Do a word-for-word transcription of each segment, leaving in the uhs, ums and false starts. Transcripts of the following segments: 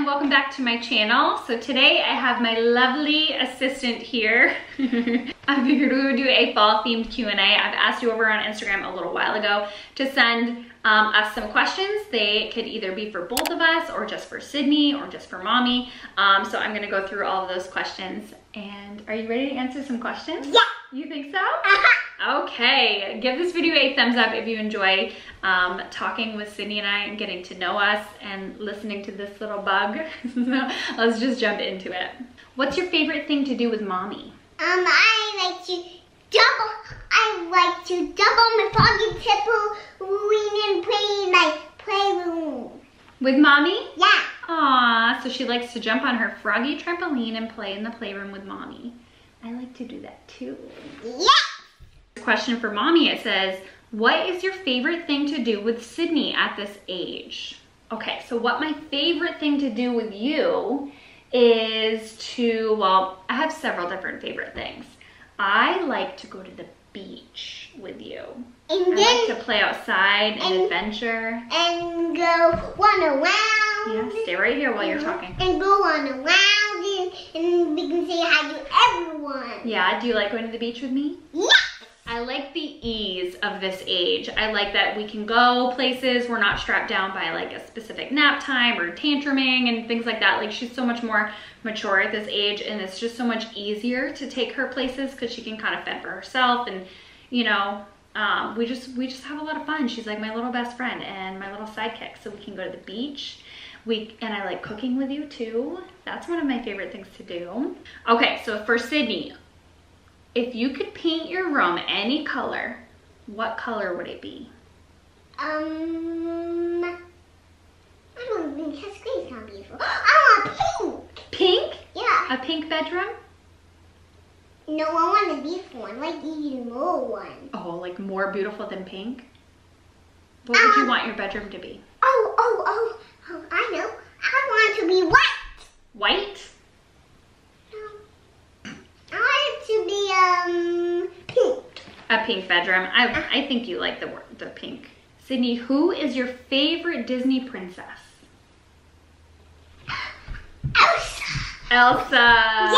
and welcome back to my channel. So today I have my lovely assistant here. I figured we would do a fall themed Q and A. I've asked you over on Instagram a little while ago to send um, us some questions. They could either be for both of us or just for Sydney or just for mommy. Um, so I'm gonna go through all of those questions. And are you ready to answer some questions? Yeah. You think so? Uh-huh. Okay, give this video a thumbs up if you enjoy um, talking with Sydney and I and getting to know us and listening to this little bug. So let's just jump into it. What's your favorite thing to do with mommy? Um, I like to double, I like to double my pocket tipple and play like playroom. With mommy? Yeah. Aw, so she likes to jump on her froggy trampoline and play in the playroom with mommy. I like to do that too. Yeah. Question for mommy, it says, what is your favorite thing to do with Sydney at this age? Okay, so what my favorite thing to do with you is to, well, I have several different favorite things. I like to go to the beach with you. And I then, like to play outside and, and adventure. And go run around. Yeah, stay right here while you're talking. And go run around and, and we can say hi to everyone. Yeah, do you like going to the beach with me? Yes! I like the ease of this age. I like that we can go places. We're not strapped down by like a specific nap time or tantruming and things like that. Like she's so much more mature at this age and it's just so much easier to take her places because she can kind of fend for herself and you know, um, we just we just have a lot of fun. She's like my little best friend and my little sidekick. So we can go to the beach. We, and I like cooking with you too. That's one of my favorite things to do. Okay, so for Sydney, if you could paint your room any color, what color would it be? Um, I don't think that's great. It's not beautiful. I want pink. Pink? Yeah. A pink bedroom? No, I want a beautiful one, like even more one. Oh, like more beautiful than pink? What I would you want your bedroom to be? Oh, oh, oh, oh, I know. I want it to be white. White? Um, pink. A pink bedroom. I, I think you like the the pink. Sydney, who is your favorite Disney princess? Elsa. Elsa. Yeah,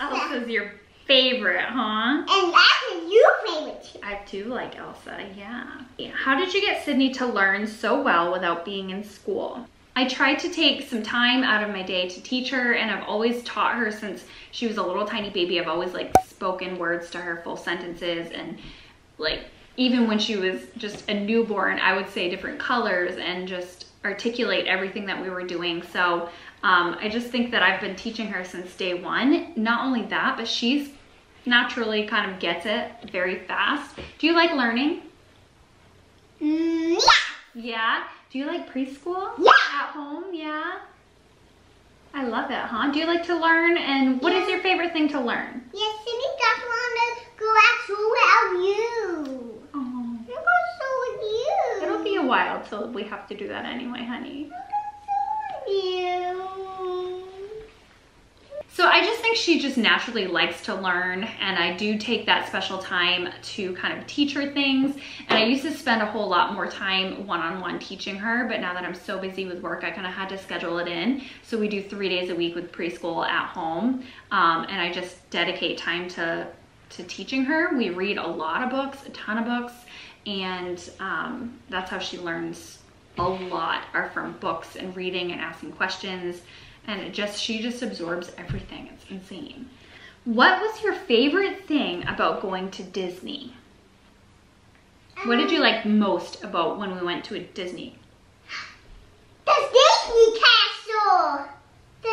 Elsa. Elsa's your favorite, huh? And that's your favorite too. I do like Elsa, yeah. How did you get Sydney to learn so well without being in school? I tried to take some time out of my day to teach her, and I've always taught her since she was a little tiny baby. I've always like spoken words to her, full sentences, and like even when she was just a newborn, I would say different colors and just articulate everything that we were doing. So um, I just think that I've been teaching her since day one. Not only that, but she's naturally kind of gets it very fast. Do you like learning? Yeah. Yeah? Do you like preschool? Yeah. At home, yeah. I love it, huh? Do you like to learn? And what yeah. is your favorite thing to learn? Yes, Sydney, I want to go out school without you. Oh. I'm going to school with you. It'll be a while till we have to do that anyway, honey. I'm going to school with you. So I just think she just naturally likes to learn, and I do take that special time to kind of teach her things. And I used to spend a whole lot more time one-on-one teaching her, but now that I'm so busy with work, I kind of had to schedule it in. So we do three days a week with preschool at home, um, and I just dedicate time to, to teaching her. We read a lot of books, a ton of books, and um, that's how she learns a lot are from books and reading and asking questions. And it just she just absorbs everything. It's insane. What was your favorite thing about going to Disney? What did you like most about when we went to a Disney? The Disney castle! The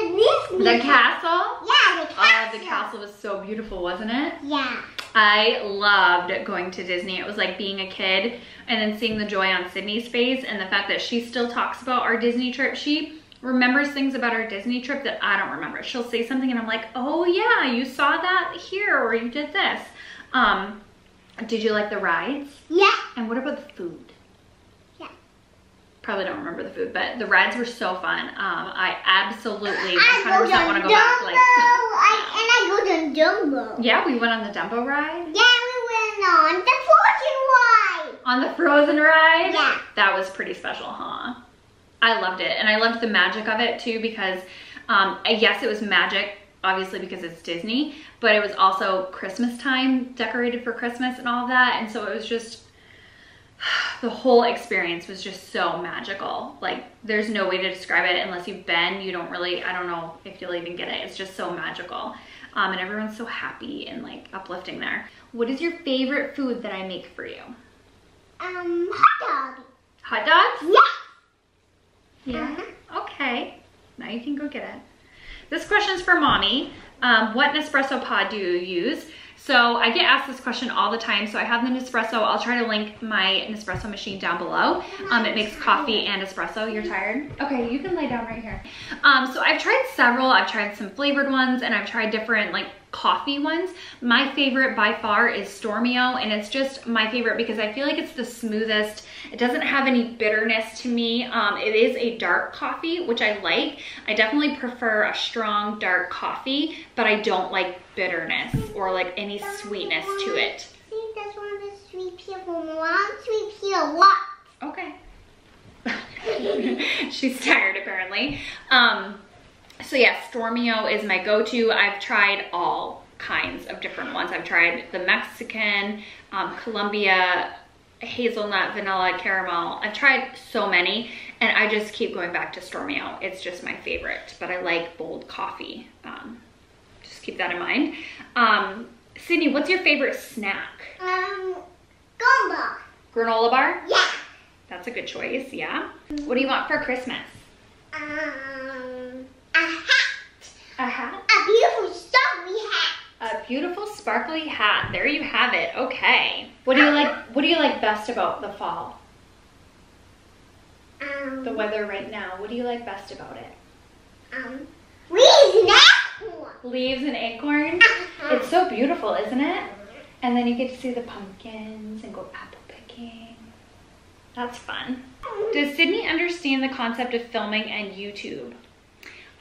Disney The castle? Yeah, the castle. Oh, the castle was so beautiful, wasn't it? Yeah. I loved going to Disney. It was like being a kid and then seeing the joy on Sydney's face and the fact that she still talks about our Disney trip. She remembers things about our Disney trip that I don't remember. She'll say something and I'm like, oh yeah, you saw that here or you did this. Um, Did you like the rides? Yeah. And what about the food? Yeah. Probably don't remember the food, but the rides were so fun. Um, I absolutely I one hundred percent want to go Dumbo. back. Like, I, and I go to Dumbo. Yeah, we went on the Dumbo ride. Yeah, we went on the Frozen ride. On the Frozen ride? Yeah. That was pretty special, huh? I loved it, and I loved the magic of it too, because um, yes, it was magic, obviously, because it's Disney, but it was also Christmas time, decorated for Christmas and all of that, and so it was just, the whole experience was just so magical. Like, there's no way to describe it unless you've been. You don't really, I don't know if you'll even get it. It's just so magical. Um, and everyone's so happy and like uplifting there. What is your favorite food that I make for you? Um, hot dogs. Hot dogs? Yeah. Yeah? Uh-huh. Okay. Now you can go get it. This question's for Mommy. Um, what Nespresso pod do you use? So I get asked this question all the time. So I have the Nespresso. I'll try to link my Nespresso machine down below. Um, it makes coffee and espresso. You're tired? Okay, you can lay down right here. Um, so I've tried several. I've tried some flavored ones, and I've tried different like coffee ones. My favorite by far is Stormio, and it's just my favorite because I feel like it's the smoothest. It doesn't have any bitterness to me. Um, it is a dark coffee, which I like. I definitely prefer a strong dark coffee, but I don't like bitterness or like any sweetness to it. See, that's one of the sweet people. Mom sweet pea a lot. Okay. She's tired apparently. Um, So yeah, Stormio is my go-to. I've tried all kinds of different ones. I've tried the Mexican, um, Colombia, hazelnut, vanilla, caramel. I've tried so many, and I just keep going back to Stormio. It's just my favorite, but I like bold coffee. Um, just keep that in mind. Um, Sydney, what's your favorite snack? Um, granola bar. Granola bar? Yeah. That's a good choice, yeah. What do you want for Christmas? Um... A hat. A hat? A beautiful sparkly hat. A beautiful sparkly hat. There you have it. Okay. What do you like what do you like best about the fall? Um, the weather right now. What do you like best about it? Um leaves and acorn. Leaves and acorn? Uh-huh. It's so beautiful, isn't it? And then you get to see the pumpkins and go apple picking. That's fun. Does Sydney understand the concept of filming and YouTube?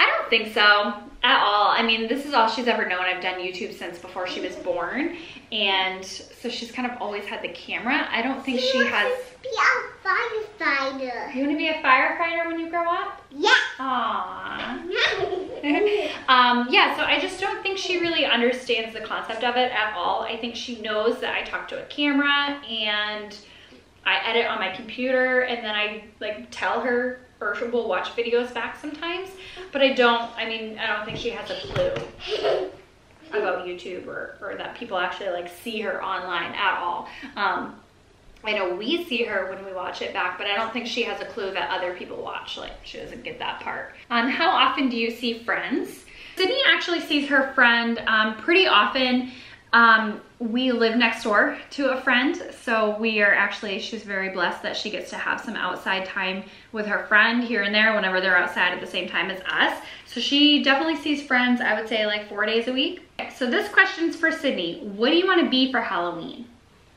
I don't think so at all. I mean, this is all she's ever known. I've done YouTube since before she was born, and so she's kind of always had the camera. I don't think she, she has. Be a firefighter. You want to be a firefighter when you grow up? Yeah. Aww. um, yeah. So I just don't think she really understands the concept of it at all. I think she knows that I talk to a camera and I edit on my computer, and then I like tell her. Or we'll watch videos back sometimes, but I don't, I mean, I don't think she has a clue about YouTube or, or that people actually like see her online at all. Um, I know we see her when we watch it back, but I don't think she has a clue that other people watch. Like, she doesn't get that part. Um, how often do you see friends? Sydney actually sees her friend um, pretty often. Um, we live next door to a friend, so we are actually, she's very blessed that she gets to have some outside time with her friend here and there whenever they're outside at the same time as us. So she definitely sees friends, I would say like four days a week. Okay, so this question's for Sydney. What do you want to be for Halloween?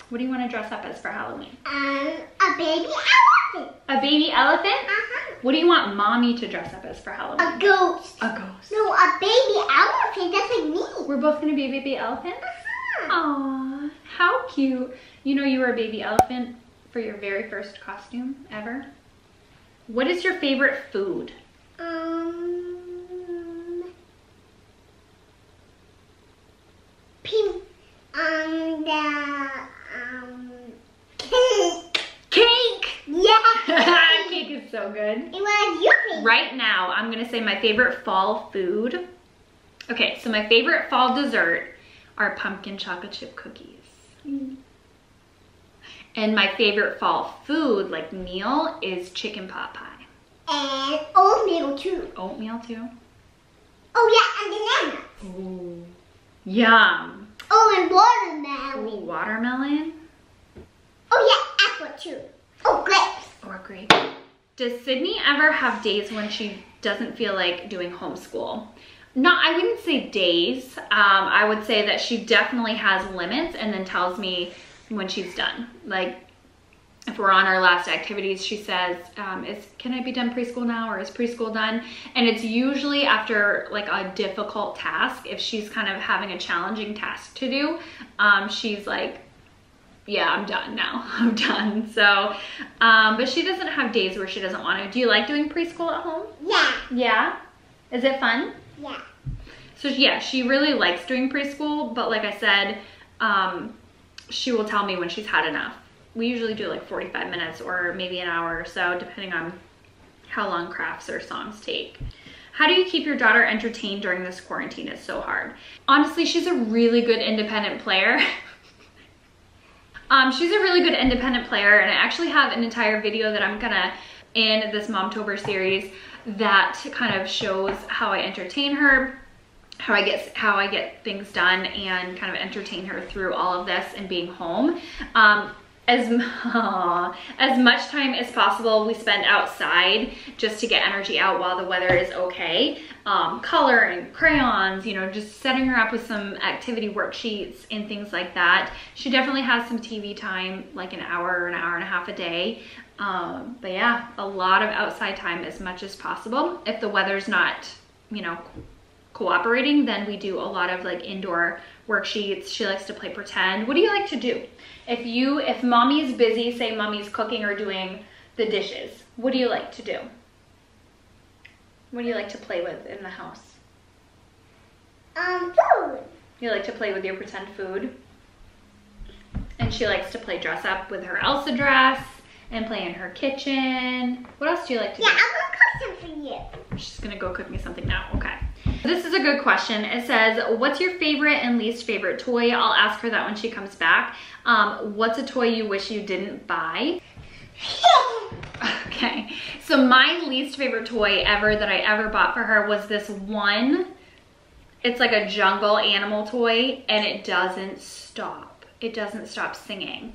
What do you want to dress up as for Halloween? Um, a baby elephant. A baby elephant? Uh-huh. What do you want Mommy to dress up as for Halloween? A ghost. A ghost. No, a baby elephant, that's like me. We're both going to be a baby elephant? Aw, how cute. You know you were a baby elephant for your very first costume ever. What is your favorite food? Um, pink, um, the, um, cake. Cake! Yeah! Cake is so good. It was your favorite. Right now, I'm going to say my favorite fall food. Okay, so my favorite fall dessert are pumpkin chocolate chip cookies. Mm. And my favorite fall food, like meal, is chicken pot pie. And oatmeal too. Oatmeal too? Oh yeah, and banana. Ooh, yum. Oh, and watermelon. Ooh, watermelon. Oh yeah, apple too. Oh, grapes. Or grapes. Does Sydney ever have days when she doesn't feel like doing homeschool? No, I wouldn't say days. Um, I would say that she definitely has limits and then tells me when she's done. Like, if we're on our last activities, she says, um, is, can I be done preschool now, or is preschool done? And it's usually after like a difficult task. If she's kind of having a challenging task to do, um, she's like, yeah, I'm done now. I'm done. So, um, but she doesn't have days where she doesn't want to. Do you like doing preschool at home? Yeah. Yeah? Is it fun? Yeah. So yeah, she really likes doing preschool, but like I said, um, she will tell me when she's had enough. We usually do like forty-five minutes or maybe an hour or so, depending on how long crafts or songs take. How do you keep your daughter entertained during this quarantine? It's so hard. Honestly, she's a really good independent player. um, she's a really good independent player, and I actually have an entire video that I'm gonna in this Momtober series that kind of shows how I entertain her, how I get how I get things done, and kind of entertain her through all of this and being home. Um, As, aww, as much time as possible we spend outside just to get energy out while the weather is okay. Um, color and crayons, you know, just setting her up with some activity worksheets and things like that. She definitely has some T V time, like an hour or an hour and a half a day. Um, but yeah, a lot of outside time as much as possible. If the weather's not, you know, cooperating, then we do a lot of like indoor worksheets. She likes to play pretend. What do you like to do? If you, if mommy's busy, say mommy's cooking or doing the dishes, what do you like to do? What do you like to play with in the house? Um, food. You like to play with your pretend food? And she likes to play dress up with her Elsa dress and play in her kitchen. What else do you like to yeah, do? Yeah, I'm gonna cook something for you. She's gonna go cook me something now, okay. This is a good question. It says, what's your favorite and least favorite toy? I'll ask her that when she comes back. Um, what's a toy you wish you didn't buy? Okay, so my least favorite toy ever that I ever bought for her was this one. It's like a jungle animal toy, and it doesn't stop. It doesn't stop singing.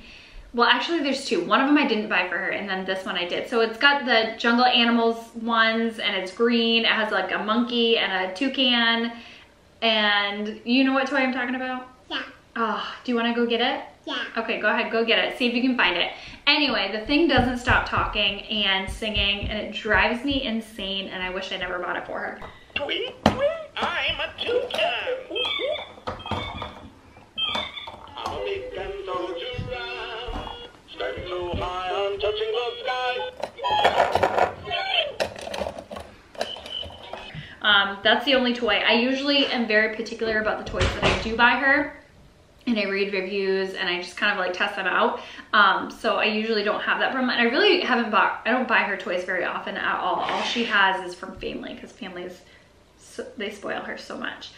Well, actually there's two. One of them I didn't buy for her, and then this one I did. So it's got the jungle animals ones, and it's green. It has like a monkey and a toucan, and you know what toy I'm talking about? Yeah. Oh, do you want to go get it? Yeah. Okay, go ahead, go get it. See if you can find it. Anyway, the thing doesn't stop talking and singing, and it drives me insane, and I wish I never bought it for her. I'm a toucan. I'll make them so giraffe. Standing so high, I'm touching the sky. Um, that's the only toy. I usually am very particular about the toys that I do buy her, and I read reviews, and I just kind of like test them out. Um, so I usually don't have that problem, and I really haven't bought, I don't buy her toys very often at all. All she has is from family, because families, so, they spoil her so much.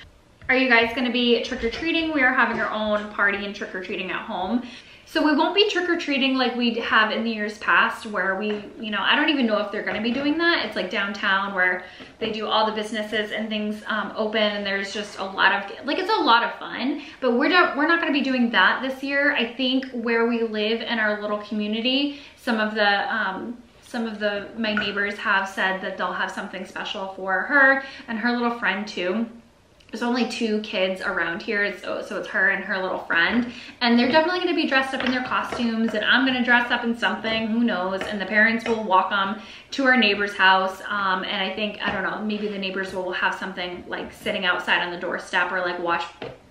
Are you guys gonna be trick-or-treating? We are having our own party and trick-or-treating at home. So we won't be trick-or-treating like we have in the years past, where we, you know, I don't even know if they're gonna be doing that. It's like downtown where they do all the businesses and things um, open, and there's just a lot of, like it's a lot of fun, but we're not, we're not gonna be doing that this year. I think where we live in our little community, some of the, um, some of the, my neighbors have said that they'll have something special for her and her little friend too. There's only two kids around here, so, so it's her and her little friend. And they're definitely gonna be dressed up in their costumes, and I'm gonna dress up in something, who knows, and the parents will walk them to our neighbor's house. Um, and I think, I don't know, maybe the neighbors will have something like sitting outside on the doorstep or like watch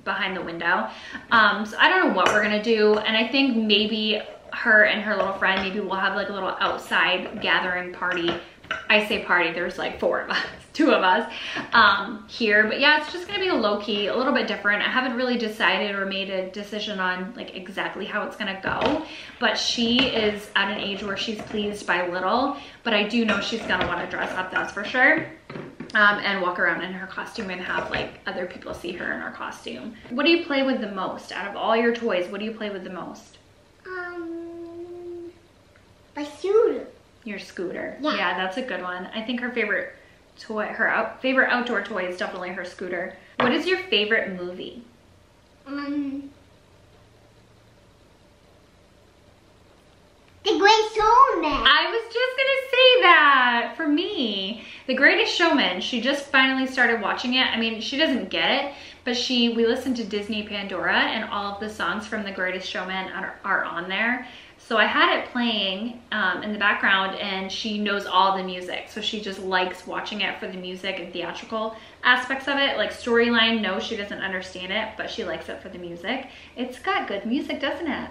behind the window. Um, so I don't know what we're gonna do. And I think maybe her and her little friend, maybe we'll have like a little outside gathering party. I say party, there's like four of us, two of us um, here. But yeah, it's just gonna be a low-key, a little bit different. I haven't really decided or made a decision on like exactly how it's gonna go, but she is at an age where she's pleased by little, but I do know she's gonna wanna dress up, that's for sure. Um, and walk around in her costume and have like other people see her in her costume. What do you play with the most? Out of all your toys, what do you play with the most? Um, a scooter. Your scooter. Yeah. Yeah, that's a good one. I think her favorite toy, her out, favorite outdoor toy is definitely her scooter. What is your favorite movie? Um, The Greatest Showman. I was just gonna say that for me. The Greatest Showman. She just finally started watching it. I mean, she doesn't get it, but she, we listened to Disney Pandora, and all of the songs from The Greatest Showman are, are on there. So I had it playing um, in the background, and she knows all the music. So she just likes watching it for the music and theatrical aspects of it. Like storyline, no, she doesn't understand it, but she likes it for the music. It's got good music, doesn't it?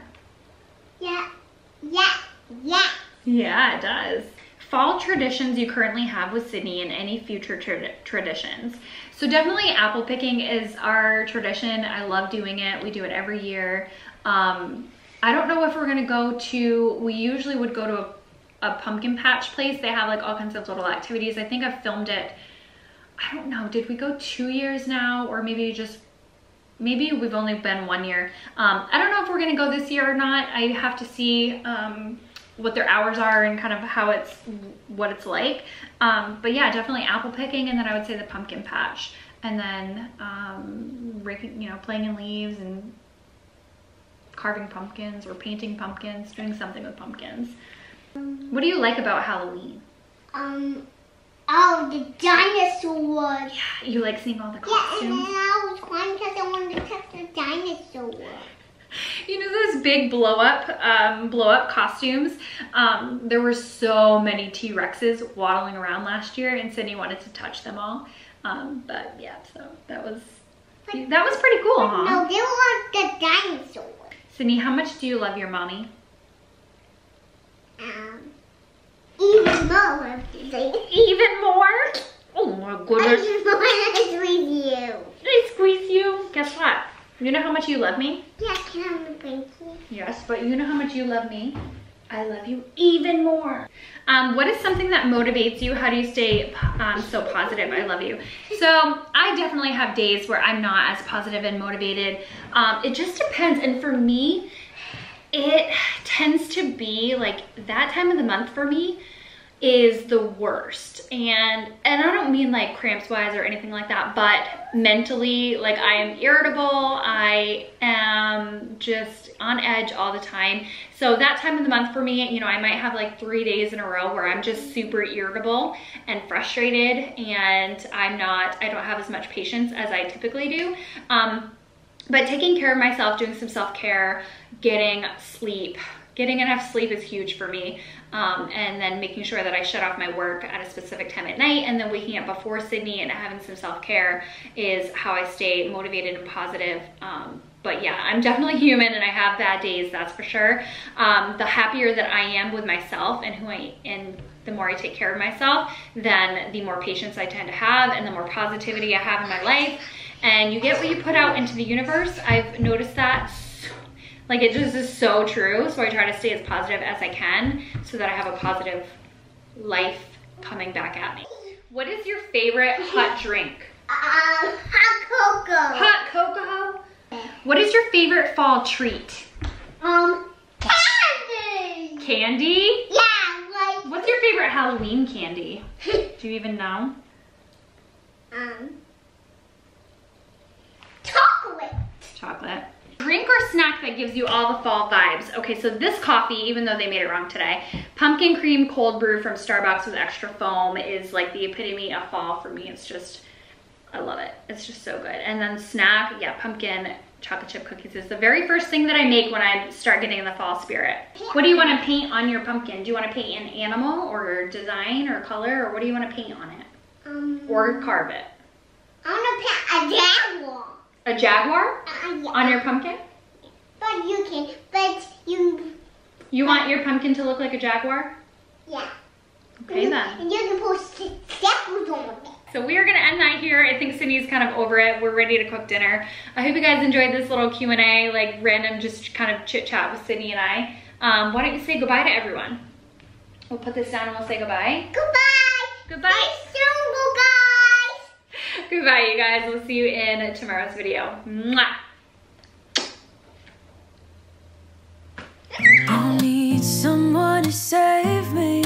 Yeah, yeah, yeah. Yeah, it does. Fall traditions you currently have with Sydney and any future tra traditions. So definitely apple picking is our tradition. I love doing it. We do it every year. Um, I don't know if we're gonna go to, we usually would go to a, a pumpkin patch place. They have like all kinds of little activities. I think I've filmed it. I don't know, did we go two years now? Or maybe just, maybe we've only been one year. Um, I don't know if we're gonna go this year or not. I have to see um, what their hours are and kind of how it's, what it's like. Um, but yeah, definitely apple picking. And then I would say the pumpkin patch. And then um, raking, you know, playing in leaves and carving pumpkins or painting pumpkins, doing something with pumpkins. What do you like about Halloween? Um, oh, the dinosaurs. Yeah, you like seeing all the costumes? Yeah, and then I was crying because I wanted to touch the dinosaur. You know those big blow up, um, blow up costumes? Um, there were so many T-Rexes waddling around last year and Sydney wanted to touch them all. Um, but yeah, so that was, but, that was pretty cool, huh? No, they were like the dinosaurs. Sydney, how much do you love your mommy? Um, even more. Even more? Oh my goodness. I just want to squeeze you. I squeeze you? Guess what? You know how much you love me? Yes, I love you. Yes, but you know how much you love me? I love you even more. Um, what is something that motivates you? How do you stay um, so positive? I love you. So I definitely have days where I'm not as positive and motivated. Um, it just depends. And for me, it tends to be like that time of the month for me is the worst. And, and I don't mean like cramps wise or anything like that, but mentally, like I am irritable. I am just on edge all the time. So that time of the month for me, you know, I might have like three days in a row where I'm just super irritable and frustrated and I'm not, I don't have as much patience as I typically do. Um, but taking care of myself, doing some self-care, getting sleep, getting enough sleep is huge for me. Um, and then making sure that I shut off my work at a specific time at night and then waking up before Sydney and having some self-care is how I stay motivated and positive. Um, But yeah, I'm definitely human and I have bad days, that's for sure. Um, the happier that I am with myself and who I and the more I take care of myself, then the more patience I tend to have and the more positivity I have in my life. And you get what you put out into the universe. I've noticed that, like it just is so true. So I try to stay as positive as I can so that I have a positive life coming back at me. What is your favorite hot drink? Um, hot cocoa. Hot cocoa? What is your favorite fall treat? Um, candy! Candy? Yeah, like... What's your favorite Halloween candy? Do you even know? Um... Chocolate! Chocolate. Drink or snack that gives you all the fall vibes. Okay, so this coffee, even though they made it wrong today, pumpkin cream cold brew from Starbucks with extra foam is like the epitome of fall for me. It's just... I love it. It's just so good. And then snack, yeah, pumpkin chocolate chip cookies is the very first thing that I make when I start getting in the fall spirit. What do you want to paint on your pumpkin? Do you want to paint an animal or design or color or what do you want to paint on it? Um, or carve it? I want to paint a jaguar. A jaguar? Uh, yeah. On your pumpkin? But you can, but you... You but, want your pumpkin to look like a jaguar? Yeah. Okay you, then. And you can put stickers on it. So we are gonna end that here. I think Sydney's kind of over it. We're ready to cook dinner. I hope you guys enjoyed this little Q and A, like random just kind of chit chat with Sydney and I. Um, why don't you say goodbye to everyone? We'll put this down and we'll say goodbye. Goodbye. Goodbye. See you guys. Goodbye, you guys. We'll see you in tomorrow's video. Mwah. I need someone to save me.